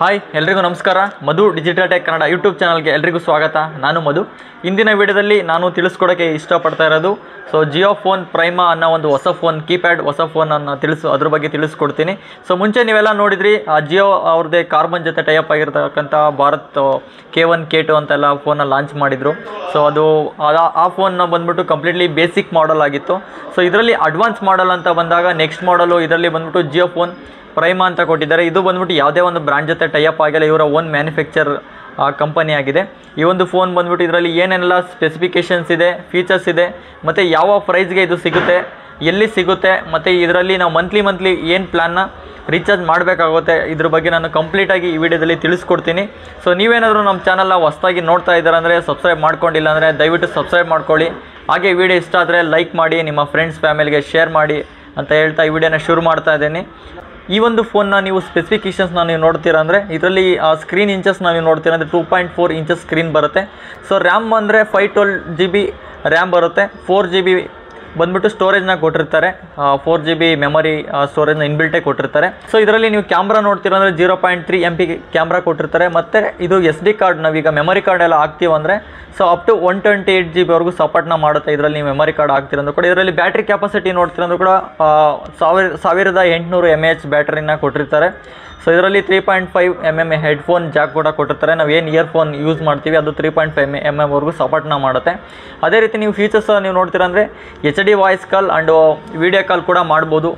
Hi ಎಲ್ಲರಿಗೂ ನಮಸ್ಕಾರ Madhu digital tech Kannada YouTube ಚಾನಲ್ಗೆ ಎಲ್ಲರಿಗೂ ಸ್ವಾಗತ ನಾನು ಮಧು ಇಂದಿನ ವಿಡಿಯೋದಲ್ಲಿ ನಾನು ತಿಳಿಸ್ಕೊಡೋಕೆ ಇಷ್ಟಪಡ್ತಾ ಇರೋದು ಸೊ ಜಿಯೋ ಫೋನ್ ಪ್ರೈಮಾ ಅನ್ನೋ ಒಂದು ಹೊಸ ಫೋನ್ ಕೀಪ್ಯಾಡ್ ಹೊಸ ಫೋನ್ ಅನ್ನು ಅದರ ಬಗ್ಗೆ ತಿಳಿಸ್ಕೊಡ್ತೀನಿ ಸೊ ಮುಂಚೆ ನೀವೆಲ್ಲ ನೋಡಿದ್ರಿ ಜಿಯೋ ಅವರದೇ ಕಾರ್ಬನ್ ಜೊತೆ tie up ಆಗಿರತಕ್ಕಂತ Bharat K1 K2 ಅಂತೆಲ್ಲ ಫೋನ್ ಲಾಂಚ್ ಮಾಡಿದ್ರು ಸೊ ಅದು ಆ ಫೋನ್ ನ ಬಂದ್ಬಿಟ್ಟು ಕಂಪ್ಲೀಟ್ಲಿ ಬೇಸಿಕ್ ಮಾಡೆಲ್ ಆಗಿತ್ತು ಸೊ ಇದರಲ್ಲಿ ಅಡ್ವಾನ್ಸ್ ಮಾಡೆಲ್ ಅಂತ ಬಂದಾಗ ನೆಕ್ಸ್ಟ್ ಮಾಡೆಲ್ ಇದರಲ್ಲಿ ಬಂದ್ಬಿಟ್ಟು ಜಿಯೋ ಫೋನ್ ಪ್ರೈಮಾ ಅಂತ ಕೊಟ್ಟಿದ್ದಾರೆ ಇದು ಬಂದ್ಬಿಟ್ಟು ಯಾವುದೇ ಒಂದು ಬ್ರಾಂಡ್ ಜೊತೆ ಟೈ ಅಪ್ ಆಗಿಲ್ಲ ಇವರ ಓನ್ ಮ್ಯಾನುಫ್ಯಾಕ್ಚರ್ ಕಂಪನಿ ಆಗಿದೆ ಈ ಒಂದು ಫೋನ್ ಬಂದ್ಬಿಟ್ಟು ಇದರಲ್ಲಿ ಏನೆಲ್ಲ ಸ್ಪೆಸಿಫಿಕೇಶನ್ಸ್ ಇದೆ ಫೀಚರ್ಸ್ ಇದೆ ಮತ್ತು ಯಾವ ಪ್ರೈಸ್ಗೆ ಇದು ಸಿಗುತ್ತೆ ಎಲ್ಲಿ ಸಿಗುತ್ತೆ ಮತ್ತು ಇದರಲ್ಲಿ ನಾವು ಮಂತ್ಲಿ ಏನು ಪ್ಲ್ಯಾನ್ನ ರೀಚಾರ್ಜ್ ಮಾಡಬೇಕಾಗುತ್ತೆ ಇದ್ರ ಬಗ್ಗೆ ನಾನು ಕಂಪ್ಲೀಟಾಗಿ ಈ ವಿಡಿಯೋದಲ್ಲಿ ತಿಳಿಸ್ಕೊಡ್ತೀನಿ ಸೊ ನೀವೇನಾದರೂ ನಮ್ಮ ಚಾನಲ್ನ ಹೊಸದಾಗಿ ನೋಡ್ತಾ ಇದ್ದಾರೆ ಅಂದರೆ ಸಬ್ಸ್ಕ್ರೈಬ್ ಮಾಡ್ಕೊಂಡಿಲ್ಲ ಅಂದರೆ ದಯವಿಟ್ಟು ಸಬ್ಸ್ಕ್ರೈಬ್ ಮಾಡ್ಕೊಳ್ಳಿ ಹಾಗೆ ವಿಡಿಯೋ ಇಷ್ಟ ಆದರೆ ಲೈಕ್ ಮಾಡಿ ನಿಮ್ಮ ಫ್ರೆಂಡ್ಸ್ ಫ್ಯಾಮಿಲಿಗೆ ಶೇರ್ ಮಾಡಿ ಅಂತ ಹೇಳ್ತಾ ಈ ವಿಡಿಯೋನ ಶುರು ಮಾಡ್ತಾ ಇದ್ದೀನಿ ಈ ಒಂದು ಫೋನ್ನ ನೀವು ಸ್ಪೆಸಿಫಿಕೇಷನ್ಸ್ನ ನೀವು ನೋಡ್ತೀರಾ ಅಂದರೆ ಇದರಲ್ಲಿ ಸ್ಕ್ರೀನ್ ಇಂಚಸ್ನ ನೀವು ನೋಡ್ತೀರಾ ಅಂದರೆ 2.4 ಇಂಚಸ್ ಸ್ಕ್ರೀನ್ ಬರುತ್ತೆ ಸೊ ರ್ಯಾಮ್ ಅಂದರೆ 512 GB ರ್ಯಾಮ್ ಬರುತ್ತೆ 4 GB ಬಂದ್ಬಿಟ್ಟು ಸ್ಟೋರೇಜ್ನ ಕೊಟ್ಟಿರ್ತಾರೆ 4 GB ಮೆಮೊರಿ ಸ್ಟೋರೇಜ್ನ ಇನ್ಬಿಲ್ಟೇ ಕೊಟ್ಟಿರ್ತಾರೆ ಸೊ ಇದರಲ್ಲಿ ನೀವು ಕ್ಯಾಮ್ರಾ ನೋಡ್ತೀರ ಅಂದರೆ 0.3 MP ಕ್ಯಾಮ್ರಾ ಕೊಟ್ಟಿರ್ತಾರೆ ಮತ್ತು ಇದು SD ಕಾರ್ಡ್ ನಾವೀಗ ಮೆಮೊರಿ ಕಾರ್ಡ್ ಎಲ್ಲ ಹಾಕ್ತೀವಂದರೆ ಸೊ ಅಪ್ ಟು 128 GB ಸಪೋರ್ಟ್ನ ಮಾಡುತ್ತೆ ಇದರಲ್ಲಿ ನೀವು ಮೆಮೊರಿ ಕಾರ್ಡ್ ಹಾಕ್ತಿರಂದ್ರೂ ಕೂಡ ಇದರಲ್ಲಿ ಬ್ಯಾಟ್ರಿ ಕೆಪಾಸಿಟಿ ನೋಡ್ತೀರಂದ್ರೂ ಕೂಡ 1800 mAh ಬ್ಯಾಟ್ರಿನ ಕೊಟ್ಟಿರ್ತಾರೆ ಸೊ ಇದರಲ್ಲಿ 3.5 mm ಹೆಡ್ಫೋನ್ ಜಾಕ್ ಕೂಡ ಕೊಟ್ಟಿರ್ತಾರೆ ನಾವು ಏನು ಇಯರ್ಫೋನ್ ಯೂಸ್ ಮಾಡ್ತೀವಿ ಅದು 3.5 mmವರೆಗೂ ಸಪೋರ್ಟ್ನ ಮಾಡುತ್ತೆ ಅದೇ ರೀತಿ ನೀವು ಫೀಚರ್ಸ್ ನೀವು ನೋಡ್ತೀರ ಅಂದರೆ HD voice call and video call ಕೂಡ ಮಾಡ್ಬೋದು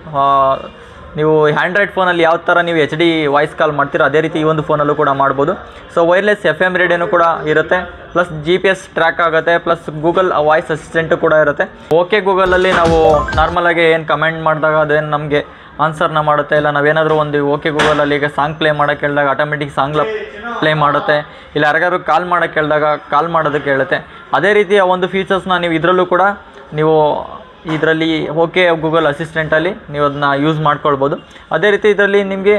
ನೀವು ಆ್ಯಂಡ್ರಾಯ್ಡ್ ಫೋನಲ್ಲಿ ಯಾವ ಥರ ನೀವು HD ವಾಯ್ಸ್ ಕಾಲ್ ಮಾಡ್ತೀರೋ ಅದೇ ರೀತಿ ಈ ಒಂದು ಫೋನಲ್ಲೂ ಕೂಡ ಮಾಡ್ಬೋದು ಸೊ ವೈರ್ಲೆಸ್ FM ರೇಡಿಯೋನು ಕೂಡ ಇರುತ್ತೆ ಪ್ಲಸ್ GPS ಟ್ರ್ಯಾಕ್ ಆಗುತ್ತೆ ಪ್ಲಸ್ ಗೂಗಲ್ ವಾಯ್ಸ್ ಅಸಿಸ್ಟೆಂಟು ಕೂಡ ಇರುತ್ತೆ ಓಕೆ ಗೂಗಲಲ್ಲಿ ನಾವು ನಾರ್ಮಲಾಗಿ ಏನು ಕಮೆಂಟ್ ಮಾಡಿದಾಗ ಅದೇನು ನಮಗೆ ಆನ್ಸರ್ನ ಮಾಡುತ್ತೆ ಇಲ್ಲ ನಾವೇನಾದರೂ ಒಂದು ಓಕೆ ಗೂಗಲಲ್ಲಿ ಈಗ ಸಾಂಗ್ ಪ್ಲೇ ಮಾಡೋಕ್ಕೆ ಹೇಳಿದಾಗ ಆಟೋಮೆಟಿಕ್ ಸಾಂಗ್ನ ಪ್ಲೇ ಮಾಡುತ್ತೆ ಇಲ್ಲ ಯಾರಿಗಾದ್ರು ಕಾಲ್ ಮಾಡೋಕ್ಕೆ ಹೇಳಿದಾಗ ಕಾಲ್ ಮಾಡೋದಕ್ಕೆ ಹೇಳುತ್ತೆ ಅದೇ ರೀತಿ ಆ ಒಂದು ಫೀಚರ್ಸ್ನ ನೀವು ಇದರಲ್ಲೂ ಕೂಡ ನೀವು ಇದರಲ್ಲಿ ಓಕೆ ಗೂಗಲ್ ಅಸಿಸ್ಟೆಂಟಲ್ಲಿ ನೀವು ಅದನ್ನ ಯೂಸ್ ಮಾಡ್ಕೊಳ್ಬೋದು ಅದೇ ರೀತಿ ಇದರಲ್ಲಿ ನಿಮಗೆ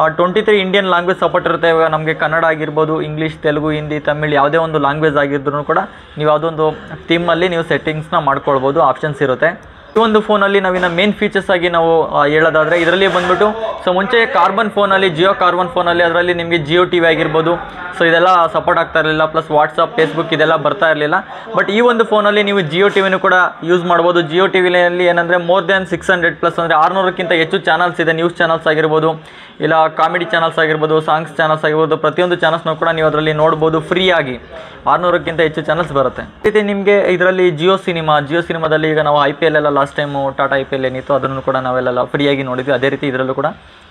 23 ಇಂಡಿಯನ್ ಲ್ಯಾಂಗ್ವೇಜ್ ಸಪೋರ್ಟ್ ಇರುತ್ತೆ ಇವಾಗ ನಮಗೆ ಕನ್ನಡ ಆಗಿರ್ಬೋದು ಇಂಗ್ಲೀಷ್ ತೆಲುಗು ಹಿಂದಿ ತಮಿಳ್ ಯಾವುದೇ ಒಂದು ಲ್ಯಾಂಗ್ವೇಜ್ ಆಗಿದ್ರೂ ಕೂಡ ನೀವು ಅದೊಂದು ಥೀಮಲ್ಲಿ ನೀವು ಸೆಟ್ಟಿಂಗ್ಸ್ನ ಮಾಡ್ಕೊಳ್ಬೋದು ಆಪ್ಷನ್ಸ್ ಇರುತ್ತೆ ಈ ಒಂದು ಫೋನಲ್ಲಿ ನಾವಿನ್ನು ಮೇನ್ ಫೀಚರ್ಸ್ ಆಗಿ ನಾವು ಹೇಳೋದಾದರೆ ಇದರಲ್ಲಿ ಬಂದ್ಬಿಟ್ಟು ಸೊ ಮುಂಚೆ ಕಾರ್ಬನ್ ಫೋನಲ್ಲಿ ಜಿಯೋ ಕಾರ್ಬನ್ ಫೋನಲ್ಲಿ ಅದರಲ್ಲಿ ನಿಮಗೆ JioTv ಆಗಿರ್ಬೋದು ಸೊ ಇದೆಲ್ಲ ಸಪೋರ್ಟ್ ಆಗ್ತಾ ಇರಲಿಲ್ಲ ಪ್ಲಸ್ ವಾಟ್ಸಪ್ ಫೇಸ್ಬುಕ್ ಇದೆಲ್ಲ ಬರ್ತಾ ಇರಲಿಲ್ಲ ಬಟ್ ಈ ಒಂದು ಫೋನಲ್ಲಿ ನೀವು JioTvನೂ ಕೂಡ ಯೂಸ್ ಮಾಡ್ಬೋದು JioTvನಲ್ಲಿ ಏನಂದರೆ ಮೋರ್ ದ್ಯಾನ್ 600+ ಅಂದರೆ 600ಕ್ಕಿಂತ ಹೆಚ್ಚು ಚಾನಲ್ಸ್ ಇದೆ ನ್ಯೂಸ್ ಚಾನಲ್ಸ್ ಆಗಿರ್ಬೋದು ಇಲ್ಲ ಕಾಮಿಡಿ ಚಾನಲ್ಸ್ ಆಗಿರ್ಬೋದು ಸಾಂಗ್ಸ್ ಚಾನಲ್ಸ್ ಆಗಿರ್ಬೋದು ಪ್ರತಿಯೊಂದು ಚಾನಲ್ಸ್ನೂ ಕೂಡ ನೀವು ಅದರಲ್ಲಿ ನೋಡ್ಬೋದು ಫ್ರೀಯಾಗಿ 600ಕ್ಕಿಂತ ಹೆಚ್ಚು ಚಾನಲ್ಸ್ ಬರುತ್ತೆ ಜೊತೆ ನಿಮಗೆ ಇದರಲ್ಲಿ ಜಿಯೋ ಸಿನಿಮಾದಲ್ಲಿ ಈಗ ನಾವು IPL ಎಲ್ಲ ಲಾಸ್ಟ್ ಟೈಮು ಟಾಟಾ IPL ಏನಿತ್ತು ಅದನ್ನು ಕೂಡ ನಾವೆಲ್ಲ ಫ್ರೀಯಾಗಿ ನೋಡಿದ್ವಿ ಅದೇ ರೀತಿ ಇದರಲ್ಲೂ ಕೂಡ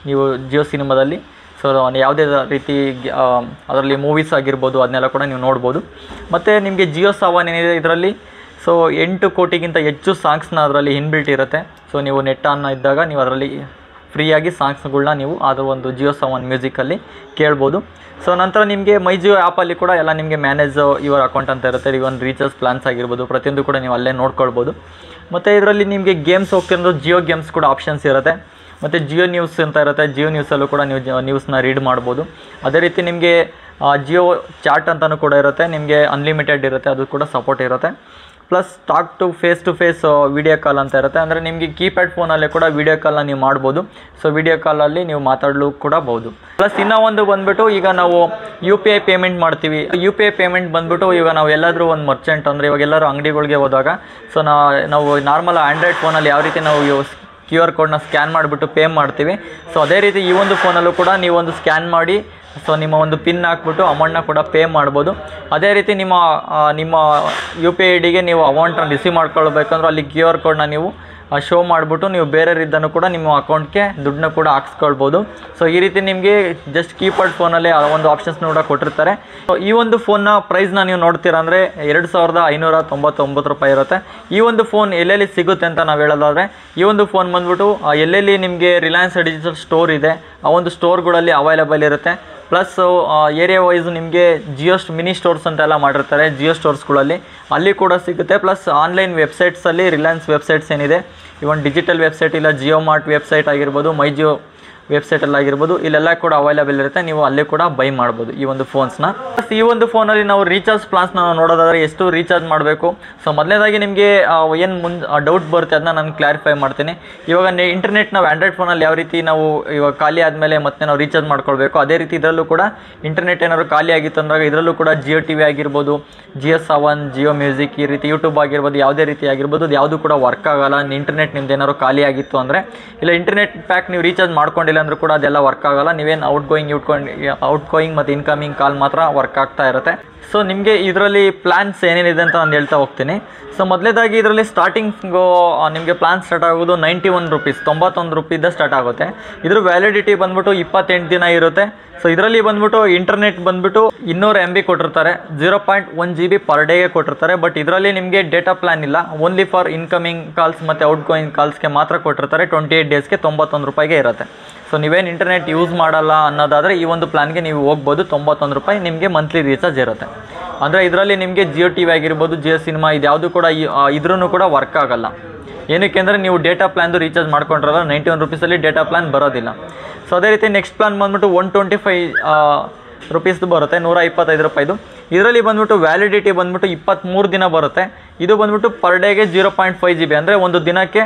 ನೀವು ಜಿಯೋ ಸಿನಿಮಾದಲ್ಲಿ ಸೊ ಯಾವುದೇ ರೀತಿ ಅದರಲ್ಲಿ ಮೂವೀಸ್ ಆಗಿರ್ಬೋದು ಅದನ್ನೆಲ್ಲ ಕೂಡ ನೀವು ನೋಡ್ಬೋದು ಮತ್ತು ನಿಮಗೆ ಜಿಯೋ ಸಾವನ್ ಏನಿದೆ ಇದರಲ್ಲಿ ಸೊ 8 ಕೋಟಿಗಿಂತ ಹೆಚ್ಚು ಸಾಂಗ್ಸ್ನ ಅದರಲ್ಲಿ ಇನ್ಬಿಲ್ಟ್ ಇರುತ್ತೆ ಸೊ ನೀವು ನೆಟ್ ಆನ್ ಇದ್ದಾಗ ನೀವು ಅದರಲ್ಲಿ ಫ್ರೀಯಾಗಿ ಸಾಂಗ್ಸ್ಗಳನ್ನ ನೀವು ಅದರ ಒಂದು ಜಿಯೋ ಸಾವನ್ ಮ್ಯೂಸಿಕಲ್ಲಿ ಕೇಳ್ಬೋದು ಸೊ ನಂತರ ನಿಮಗೆ ಮೈ ಜಿಯೋ ಆ್ಯಪಲ್ಲಿ ಕೂಡ ಎಲ್ಲ ನಿಮಗೆ ಮ್ಯಾನೇಜ್ ಯುವರ್ ಅಕೌಂಟ್ ಅಂತ ಇರುತ್ತೆ ಇವನ್ ರೀಚಾರ್ಜ್ ಪ್ಲಾನ್ಸ್ ಆಗಿರ್ಬೋದು ಪ್ರತಿಯೊಂದು ಕೂಡ ನೀವು ಅಲ್ಲೇ ನೋಡ್ಕೊಳ್ಬೋದು ಮತ್ತು ಇದರಲ್ಲಿ ನಿಮಗೆ ಗೇಮ್ಸ್ ಹೋಗ್ತಿರೋದು ಜಿಯೋ ಗೇಮ್ಸ್ ಕೂಡ ಆಪ್ಷನ್ಸ್ ಇರುತ್ತೆ ಮತ್ತು ಜಿಯೋ ನ್ಯೂಸ್ ಅಂತ ಇರುತ್ತೆ ಜಿಯೋ ನ್ಯೂಸಲ್ಲೂ ಕೂಡ ನೀವು ನ್ಯೂಸ್ನ ರೀಡ್ ಮಾಡ್ಬೋದು ಅದೇ ರೀತಿ ನಿಮಗೆ ಜಿಯೋ ಚಾಟ್ ಅಂತಲೂ ಕೂಡ ಇರುತ್ತೆ ನಿಮಗೆ ಅನ್ಲಿಮಿಟೆಡ್ ಇರುತ್ತೆ ಅದು ಕೂಡ ಸಪೋರ್ಟ್ ಇರುತ್ತೆ plus talk to face video call ಅಂತ ಇರುತ್ತೆ ಅಂದರೆ ನಿಮಗೆ ಕೀಪ್ಯಾಡ್ ಫೋನಲ್ಲೇ ಕೂಡ ವಿಡಿಯೋ ಕಾಲ್ನ ನೀವು ಮಾಡ್ಬೋದು ಸೊ ವಿಡಿಯೋ ಕಾಲಲ್ಲಿ ನೀವು ಮಾತಾಡಲು ಕೂಡ ಬಹುದು ಪ್ಲಸ್ ಇನ್ನೂ ಒಂದು ಬಂದುಬಿಟ್ಟು ಈಗ ನಾವು UPI ಪೇಮೆಂಟ್ ಮಾಡ್ತೀವಿ UPI ಪೇಮೆಂಟ್ ಬಂದುಬಿಟ್ಟು ಈಗ ನಾವು ಎಲ್ಲಾದರೂ ಒಂದು ಮರ್ಚೆಂಟ್ ಅಂದರೆ ಇವಾಗ ಎಲ್ಲರೂ ಅಂಗಡಿಗಳಿಗೆ ಹೋದಾಗ ಸೊ ನಾವು ನಾರ್ಮಲ್ ಆ್ಯಂಡ್ರಾಯ್ಡ್ ಫೋನಲ್ಲಿ ಯಾವ ರೀತಿ ನಾವು QR ಕೋಡ್ನ ಸ್ಕ್ಯಾನ್ ಮಾಡಿಬಿಟ್ಟು ಪೇ ಮಾಡ್ತೀವಿ ಸೊ ಅದೇ ರೀತಿ ಈ ಒಂದು ಫೋನಲ್ಲೂ ಕೂಡ ನೀವೊಂದು ಸ್ಕ್ಯಾನ್ ಮಾಡಿ ಸೊ ನಿಮ್ಮ ಒಂದು ಪಿನ್ ಹಾಕ್ಬಿಟ್ಟು ಅಮೌಂಟ್ನ ಕೂಡ ಪೇ ಮಾಡ್ಬೋದು ಅದೇ ರೀತಿ ನಿಮ್ಮ UPI ID ಗೆ ನೀವು ಅಮೌಂಟ್ನ ರಿಸೀವ್ ಮಾಡ್ಕೊಳ್ಬೇಕಂದ್ರೆ ಅಲ್ಲಿ QR ಕೋಡ್ನ ನೀವು ಶೋ ಮಾಡಿಬಿಟ್ಟು ನೀವು ಬೇರೆಯವರಿದ್ದನ್ನು ಕೂಡ ನಿಮ್ಮ ಅಕೌಂಟ್ಗೆ ದುಡ್ಡನ್ನ ಕೂಡ ಹಾಕ್ಸ್ಕೊಳ್ಬೋದು ಸೊ ಈ ರೀತಿ ನಿಮಗೆ ಜಸ್ಟ್ ಕೀಪ್ಯಾಡ್ ಫೋನಲ್ಲೇ ಒಂದು ಆಪ್ಷನ್ಸ್ನ ಕೂಡ ಕೊಟ್ಟಿರ್ತಾರೆ ಸೊ ಈ ಒಂದು ಫೋನ್ನ ಪ್ರೈಸ್ನ ನೀವು ನೋಡ್ತೀರ ಅಂದರೆ 2599 ರೂಪಾಯಿ ಇರುತ್ತೆ ಈ ಒಂದು ಫೋನ್ ಎಲ್ಲೆಲ್ಲಿ ಸಿಗುತ್ತೆ ಅಂತ ನಾವು ಹೇಳೋದಾದರೆ ಈ ಒಂದು ಫೋನ್ ಬಂದ್ಬಿಟ್ಟು ಎಲ್ಲೆಲ್ಲಿ ನಿಮಗೆ ರಿಲಯನ್ಸ್ ಡಿಜಿಟಲ್ ಸ್ಟೋರ್ ಇದೆ ಆ ಒಂದು ಸ್ಟೋರ್ಗಳಲ್ಲಿ ಅವೈಲೇಬಲ್ ಇರುತ್ತೆ ಪ್ಲಸ್ ಏರಿಯಾ ವೈಸ್ ನಿಮಗೆ ಜಿಯೋ ಮಿನಿ ಸ್ಟೋರ್ಸ್ ಅಂತೆಲ್ಲ ಮಾಡಿರ್ತಾರೆ ಜಿಯೋ ಸ್ಟೋರ್ಸ್ಗಳಲ್ಲಿ ಅಲ್ಲಿ ಕೂಡ ಸಿಗುತ್ತೆ ಪ್ಲಸ್ ಆನ್ಲೈನ್ ವೆಬ್ಸೈಟ್ಸಲ್ಲಿ ರಿಲಯನ್ಸ್ ವೆಬ್ಸೈಟ್ಸ್ ಏನಿದೆ ಇವನ್ ಡಿಜಿಟಲ್ ವೆಬ್ಸೈಟ್ ಇಲ್ಲ ಜಿಯೋ ಮಾರ್ಟ್ ವೆಬ್ಸೈಟ್ ಆಗಿರ್ಬೋದು ಮೈ ಜಿಯೋ ವೆಬ್ಸೈಟಲ್ಲಾಗಿರ್ಬೋದು ಇಲ್ಲೆಲ್ಲ ಕೂಡ ಅವೈಲೇಬಲ್ ಇರುತ್ತೆ. ನೀವು ಅಲ್ಲೇ ಕೂಡ ಬೈ ಮಾಡಬಹುದು ಈ ಒಂದು ಫೋನ್ಸ್ನ. ಈ ಒಂದು ಫೋನಲ್ಲಿ ನಾವು ರೀಚಾರ್ಜ್ ಪ್ಲಾನ್ಸ್ನ ನಾವು ನೋಡೋದಾದರೆ ಎಷ್ಟು ರೀಚಾರ್ಜ್ ಮಾಡಬೇಕು. ಸೊ ಮೊದಲನೇದಾಗಿ ನಿಮಗೆ ಏನು ಡೌಟ್ ಬರುತ್ತೆ ಅದನ್ನ ನಾನು ಕ್ಲಾರಿಫೈ ಮಾಡ್ತೀನಿ. ಇವಾಗ ಇಂಟರ್ನೆಟ್ ನಾವು ಆ್ಯಂಡ್ರಾಯ್ಡ್ ಫೋನಲ್ಲಿ ಯಾವ ರೀತಿ ನಾವು ಇವಾಗ ಖಾಲಿ ಆದಮೇಲೆ ಮತ್ತೆ ನಾವು ರೀಚಾರ್ಜ್ ಮಾಡ್ಕೊಳ್ಬೇಕು, ಅದೇ ರೀತಿ ಇದರಲ್ಲೂ ಕೂಡ ಇಂಟರ್ನೆಟ್ ಏನಾದರೂ ಖಾಲಿ ಆಗಿತ್ತು ಅಂದಾಗ ಇದರಲ್ಲೂ ಕೂಡ ಜಿಯೋ ಟಿ ವಿ ಆಗಿರ್ಬೋದು, ಜಿಯೋ ಸಾವನ್, ಜಿಯೋ ಮ್ಯೂಸಿಕ್, ಈ ರೀತಿ ಯೂಟ್ಯೂಬ್ ಆಗಿರ್ಬೋದು, ಯಾವುದೇ ರೀತಿ ಆಗಿರ್ಬೋದು ಅದು ಯಾವುದೂ ಕೂಡ ವರ್ಕ್ ಆಗೋಲ್ಲ. ಇಂಟರ್ನೆಟ್ ನಿಮ್ದು ಏನಾದ್ರು ಖಾಲಿ ಆಗಿತ್ತು ಅಂದರೆ ಇಲ್ಲ ಇಂಟರ್ನೆಟ್ ಪ್ಯಾಕ್ ನೀವು ರೀಚಾರ್ಜ್ ಮಾಡ್ಕೊಂಡಿಲ್ಲ ಅಂದರೂ ಕೂಡ ಅದೆಲ್ಲ ವರ್ಕ್ ಆಗೋಲ್ಲ. ನೀವೇನು ಔಟ್ ಗೋಯಿಂಗ್ ಮತ್ತು ಇನ್ಕಮಿಂಗ್ ಕಾಲ್ ಮಾತ್ರ ವರ್ಕ್ ಆಗ್ತಾ ಇರುತ್ತೆ. ಸೊ ನಿಮಗೆ ಇದರಲ್ಲಿ ಪ್ಲ್ಯಾನ್ಸ್ ಏನೇನಿದೆ ಅಂತ ನಾನು ಹೇಳ್ತಾ ಹೋಗ್ತೀನಿ. ಸೊ ಮೊದಲೇದಾಗಿ ಇದರಲ್ಲಿ ಸ್ಟಾರ್ಟಿಂಗು ನಿಮಗೆ ಪ್ಲ್ಯಾನ್ ಸ್ಟಾರ್ಟ್ ಆಗೋದು 91 ರೂಪೀಸ್, 91 ರೂಪಿಯಿಂದ ಸ್ಟಾರ್ಟ್ ಆಗುತ್ತೆ. ಇದ್ರ ವ್ಯಾಲಿಡಿಟಿ ಬಂದ್ಬಿಟ್ಟು 28 ದಿನ ಇರುತ್ತೆ. ಸೊ ಇದರಲ್ಲಿ ಬಂದ್ಬಿಟ್ಟು ಇಂಟರ್ನೆಟ್ ಬಂದ್ಬಿಟ್ಟು 200 MB ಕೊಟ್ಟಿರ್ತಾರೆ, 0.1 GB ಪರ್ ಡೇಗೆ ಕೊಟ್ಟಿರ್ತಾರೆ. ಬಟ್ ಇದರಲ್ಲಿ ನಿಮಗೆ ಡೇಟಾ ಪ್ಲ್ಯಾನ್ ಇಲ್ಲ, ಓನ್ಲಿ ಫಾರ್ ಇನ್ಕಮಿಂಗ್ ಕಾಲ್ಸ್ ಮತ್ತು ಔಟ್ಗೋಯಿಂಗ್ ಕಾಲ್ಸ್ಗೆ ಮಾತ್ರ ಕೊಟ್ಟಿರ್ತಾರೆ. 28 ಡೇಸ್ಗೆ 91 ರೂಪಾಯಿಗೆ ಇರುತ್ತೆ. ಸೊ ನೀವೇನು ಇಂಟರ್ನೆಟ್ ಯೂಸ್ ಮಾಡಲ್ಲ ಅನ್ನೋದಾದರೆ ಈ ಒಂದು ಪ್ಲ್ಯಾನ್ಗೆ ನೀವು ಹೋಗ್ಬೋದು. 91 ರೂಪಾಯಿ ನಿಮಗೆ ಮಂತ್ಲಿ ರೀಚಾರ್ಜ್ ಇರುತ್ತೆ. ಅಂದರೆ ಇದರಲ್ಲಿ ನಿಮಗೆ ಜಿಯೋ ಟಿ ವಿ ಆಗಿರ್ಬೋದು, ಜಿಯೋ ಸಿನಿಮಾ ಇದ್ಯಾವುದು ಕೂಡ ಇದ್ರೂ ಕೂಡ ವರ್ಕ್ ಆಗೋಲ್ಲ. ಏನಕ್ಕೆ ಅಂದರೆ ನೀವು ಡೇಟಾ ಪ್ಲ್ಯಾನ್ದು ರೀಚಾರ್ಜ್ ಮಾಡ್ಕೊಂಡ್ರಲ್ಲ, 91 ರೂಪೀಸಲ್ಲಿ ಡೇಟಾ ಪ್ಲ್ಯಾನ್ ಬರೋದಿಲ್ಲ. ಸೊ ಅದೇ ರೀತಿ ನೆಕ್ಸ್ಟ್ ಪ್ಲ್ಯಾನ್ ಬಂದ್ಬಿಟ್ಟು 125 ರೂಪೀಸ್ದು ಬರುತ್ತೆ, 125 ರೂಪಾಯಿದು. ಇದರಲ್ಲಿ ಬಂದ್ಬಿಟ್ಟು ವ್ಯಾಲಿಡಿಟಿ ಬಂದ್ಬಿಟ್ಟು 23 ದಿನ ಬರುತ್ತೆ. ಇದು ಬಂದ್ಬಿಟ್ಟು ಪರ್ ಡೇಗೆ 0.5 GB, ಅಂದರೆ ಒಂದು ದಿನಕ್ಕೆ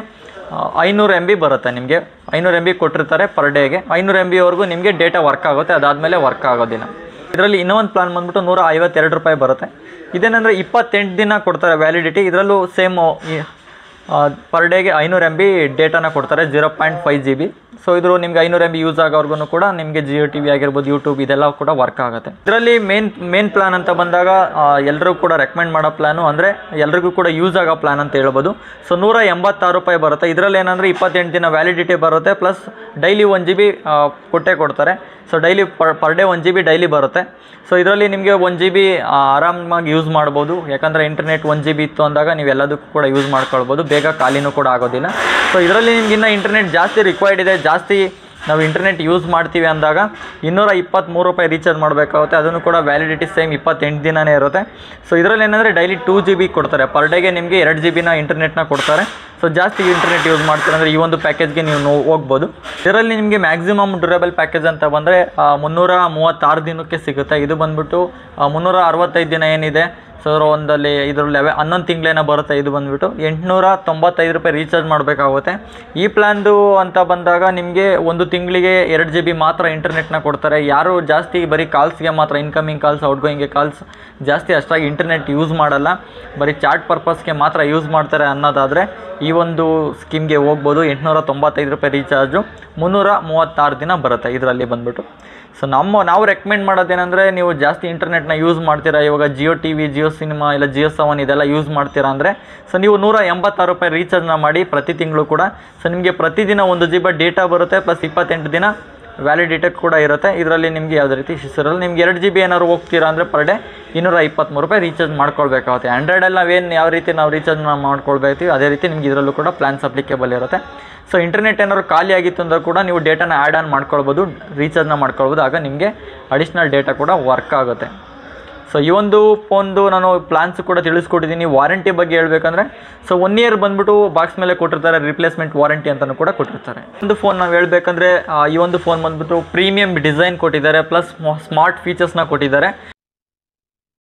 500 MB ಬರುತ್ತೆ. ನಿಮಗೆ 500 MB ಕೊಟ್ಟಿರ್ತಾರೆ ಪರ್ ಡೇಗೆ. 500 MBವರೆಗೂ ನಿಮಗೆ ಡೇಟಾ ವರ್ಕ್ ಆಗುತ್ತೆ, ಅದಾದಮೇಲೆ ವರ್ಕ್ ಆಗೋದಿಲ್ಲ. ಇದರಲ್ಲಿ ಇನ್ನೂ ಒಂದು ಪ್ಲಾನ್ ಬಂದ್ಬಿಟ್ಟು 152 ರೂಪಾಯಿ ಬರುತ್ತೆ. ಇದೇನೆಂದರೆ 28 ದಿನ ಕೊಡ್ತಾರೆ ವ್ಯಾಲಿಡಿಟಿ. ಇದರಲ್ಲೂ ಸೇಮ್ ಪರ್ ಡೇಗೆ 500 MB ಡೇಟಾನ ಕೊಡ್ತಾರೆ, 0.5 GB. ಸೊ ಇದು ನಿಮಗೆ 500 MB ಯೂಸ್ ಆಗೋರ್ಗೂ ಕೂಡ ನಿಮಗೆ ಜಿಯೋ ಟಿ ವಿ ಆಗಿರ್ಬೋದು, ಯೂಟ್ಯೂಬ್ ಇದೆಲ್ಲ ಕೂಡ ವರ್ಕ್ ಆಗುತ್ತೆ. ಇದರಲ್ಲಿ ಮೇನ್ ಪ್ಲ್ಯಾನ್ ಅಂತ ಬಂದಾಗ ಎಲ್ಲರೂ ಕೂಡ ರೆಕಮೆಂಡ್ ಮಾಡೋ ಪ್ಲ್ಯಾನು ಅಂದರೆ ಎಲ್ರಿಗೂ ಕೂಡ ಯೂಸ್ ಆಗೋ ಪ್ಲ್ಯಾನ್ ಅಂತ ಹೇಳ್ಬೋದು. ಸೊ 186 ರೂಪಾಯಿ ಬರುತ್ತೆ. ಇದರಲ್ಲಿ ಏನಂದರೆ 28 ದಿನ ವ್ಯಾಲಿಡಿಟಿ ಬರುತ್ತೆ, ಪ್ಲಸ್ ಡೈಲಿ 1 GB ಕೊಟ್ಟೆ ಕೊಡ್ತಾರೆ. So daily per day 1 GB daily ಬರುತ್ತೆ. ಸೊ ಇದರಲ್ಲಿ ನಿಮಗೆ 1 GB ಆರಾಮಾಗಿ ಯೂಸ್ ಮಾಡ್ಬೋದು. ಯಾಕಂದರೆ ಇಂಟರ್ನೆಟ್ 1 GB ಇತ್ತು ಅಂದಾಗ ನೀವು ಎಲ್ಲದಕ್ಕೂ ಕೂಡ ಯೂಸ್ ಮಾಡ್ಕೊಳ್ಬೋದು, ಬೇಗ ಖಾಲಿನೂ ಕೂಡ ಆಗೋದಿಲ್ಲ. ಸೊ ಇದರಲ್ಲಿ ನಿಮಗಿನ್ನ ಇಂಟರ್ನೆಟ್ ಜಾಸ್ತಿ ರಿಕ್ವೈರ್ಡ್ ಇದೆ, ಜಾಸ್ತಿ ನಾವು ಇಂಟರ್ನೆಟ್ ಯೂಸ್ ಮಾಡ್ತೀವಿ ಅಂದಾಗ 223 ರೂಪಾಯಿ ರೀಚಾರ್ಜ್ ಮಾಡಬೇಕಾಗುತ್ತೆ. ಅದನ್ನು ಕೂಡ ವ್ಯಾಲಿಡಿಟಿ ಸೇಮ್ 28 ದಿನವೇ ಇರುತ್ತೆ. ಸೊ ಇದರಲ್ಲಿ ಏನಂದರೆ ಡೈಲಿ 2 GB ಕೊಡ್ತಾರೆ, ಪರ್ ಡೇಗೆ ನಿಮಗೆ 2 GB ಇಂಟರ್ನೆಟ್ನ ಕೊಡ್ತಾರೆ. ಸೊ ಜಾಸ್ತಿ ಇಂಟರ್ನೆಟ್ ಯೂಸ್ ಮಾಡ್ತೀರಾ ಅಂದರೆ ಈ ಒಂದು ಪ್ಯಾಕೇಜ್ಗೆ ನೀವು ಹೋಗ್ಬೋದು. ಇದರಲ್ಲಿ ನಿಮಗೆ ಮ್ಯಾಕ್ಸಿಮಮ್ ಡ್ಯೂರಬಲ್ ಪ್ಯಾಕೇಜ್ ಅಂತ ಬಂದರೆ 336 ದಿನಕ್ಕೆ ಸಿಗುತ್ತೆ. ಇದು ಬಂದ್ಬಿಟ್ಟು 365 ದಿನ ಏನಿದೆ ಸೊ ಒಂದಲ್ಲಿ ಇದರಲ್ಲಿ 11 ತಿಂಗಳೇನೋ ಬರುತ್ತೆ. ಇದು ಬಂದುಬಿಟ್ಟು 895 ರೂಪಾಯಿ ರೀಚಾರ್ಜ್ ಮಾಡಬೇಕಾಗುತ್ತೆ. ಈ ಪ್ಲ್ಯಾನ್ದು ಅಂತ ಬಂದಾಗ ನಿಮಗೆ ಒಂದು ತಿಂಗಳಿಗೆ 2 GB ಮಾತ್ರ ಇಂಟರ್ನೆಟ್ನ ಕೊಡ್ತಾರೆ. ಯಾರು ಜಾಸ್ತಿ ಬರೀ ಕಾಲ್ಸ್ಗೆ ಮಾತ್ರ, ಇನ್ಕಮಿಂಗ್ ಕಾಲ್ಸ್, ಔಟ್ಗೋಯಿಂಗ್ಗೆ ಕಾಲ್ಸ್, ಜಾಸ್ತಿ ಅಷ್ಟಾಗಿ ಇಂಟರ್ನೆಟ್ ಯೂಸ್ ಮಾಡಲ್ಲ, ಬರೀ ಚಾಟ್ ಪರ್ಪಸ್ಗೆ ಮಾತ್ರ ಯೂಸ್ ಮಾಡ್ತಾರೆ ಅನ್ನೋದಾದರೆ ಈ ಒಂದು ಸ್ಕೀಮ್ಗೆ ಹೋಗ್ಬೋದು. 895 ರೂಪಾಯಿ ರೀಚಾರ್ಜು, 336 ದಿನ ಬರುತ್ತೆ ಇದರಲ್ಲಿ ಬಂದುಬಿಟ್ಟು. ಸೊ ನಾವು ರೆಕಮೆಂಡ್ ಮಾಡೋದೇನೆಂದರೆ ನೀವು ಜಾಸ್ತಿ ಇಂಟರ್ನೆಟ್ನ ಯೂಸ್ ಮಾಡ್ತೀರಾ, ಇವಾಗ Jio T V, Jio cinema ಇಲ್ಲ ಜಿಯೋ ಸಾವನ್ ಇದೆಲ್ಲ ಯೂಸ್ ಮಾಡ್ತೀರಾ ಅಂದರೆ ಸೊ ನೀವು 186 ರೂಪಾಯಿ ರೀಚಾರ್ಜ್ನ ಮಾಡಿ ಪ್ರತಿ ತಿಂಗಳು ಕೂಡ. ಸೊ ನಿಮಗೆ ಪ್ರತಿದಿನ 1 GB ಡೇಟಾ ಬರುತ್ತೆ, ಪ್ಲಸ್ 28 ದಿನ ವ್ಯಾಲಿಡಿಟಿ ಕೂಡ ಇರುತ್ತೆ. ಇದರಲ್ಲಿ ನಿಮಗೆ ಯಾವುದೇ ರೀತಿ ಶಿಸ್ತಿರಲ್ಲ. ನಿಮ್ಗೆ 2 GB ಏನಾದ್ರು ಹೋಗ್ತೀರಾ ಅಂದರೆ ಪರ್ ಡೇ 223 ರೂಪಾಯಿ ರೀಚಾರ್ಜ್ ಮಾಡ್ಕೊಳ್ಬೇಕಾಗುತ್ತೆ. ಆ್ಯಂಡ್ರಾಯ್ಡಲ್ಲಿ ನಾವೇನು ಯಾವ ರೀತಿ ನಾವು ರೀಚಾರ್ಜ್ ಮಾಡ್ಕೊಳ್ಬೇಕೀವಿ ಅದೇ ರೀತಿ ನಿಮ್ಗೆ ಇದರಲ್ಲೂ ಕೂಡ ಪ್ಲ್ಯಾನ್ಸ್ ಅಪ್ಲಿಕೇಬಲ್ ಇರುತ್ತೆ. ಸೊ ಇಂಟರ್ನೆಟ್ ಏನಾದ್ರು ಖಾಲಿ ಆಗಿತ್ತು ಅಂದರೆ ಕೂಡ ನೀವು ಡೇಟಾನ ಆ್ಯಡ್ ಆನ್ ಮಾಡ್ಕೊಳ್ಬೋದು, ರೀಚಾರ್ಜ್ನ ಮಾಡ್ಕೊಳ್ಬೋದು. ಆಗ ನಿಮಗೆ ಅಡಿಷ್ನಲ್ ಡೇಟಾ ಕೂಡ ವರ್ಕ್ ಆಗುತ್ತೆ. ಸೊ ಈ ಒಂದು ಫೋನ್ದು ನಾನು ಪ್ಲ್ಯಾನ್ಸ್ ಕೂಡ ತಿಳಿಸ್ಕೊಟ್ಟಿದ್ದೀನಿ. ವಾರಂಟಿ ಬಗ್ಗೆ ಹೇಳಬೇಕಂದ್ರೆ ಸೊ 1 ಇಯರ್ ಬಂದ್ಬಿಟ್ಟು ಬಾಕ್ಸ್ ಮೇಲೆ ಕೊಟ್ಟಿರ್ತಾರೆ, ರಿಪ್ಲೇಸ್ಮೆಂಟ್ ವಾರಂಟಿ ಅಂತಲೂ ಕೂಡ ಕೊಟ್ಟಿರ್ತಾರೆ. ಒಂದು ಫೋನ್ ನಾವು ಹೇಳಬೇಕಂದ್ರೆ ಈ ಒಂದು ಫೋನ್ ಬಂದ್ಬಿಟ್ಟು ಪ್ರೀಮಿಯಂ ಡಿಸೈನ್ ಕೊಟ್ಟಿದ್ದಾರೆ, ಪ್ಲಸ್ ಸ್ಮಾರ್ಟ್ ಫೀಚರ್ಸ್ನ ಕೊಟ್ಟಿದ್ದಾರೆ.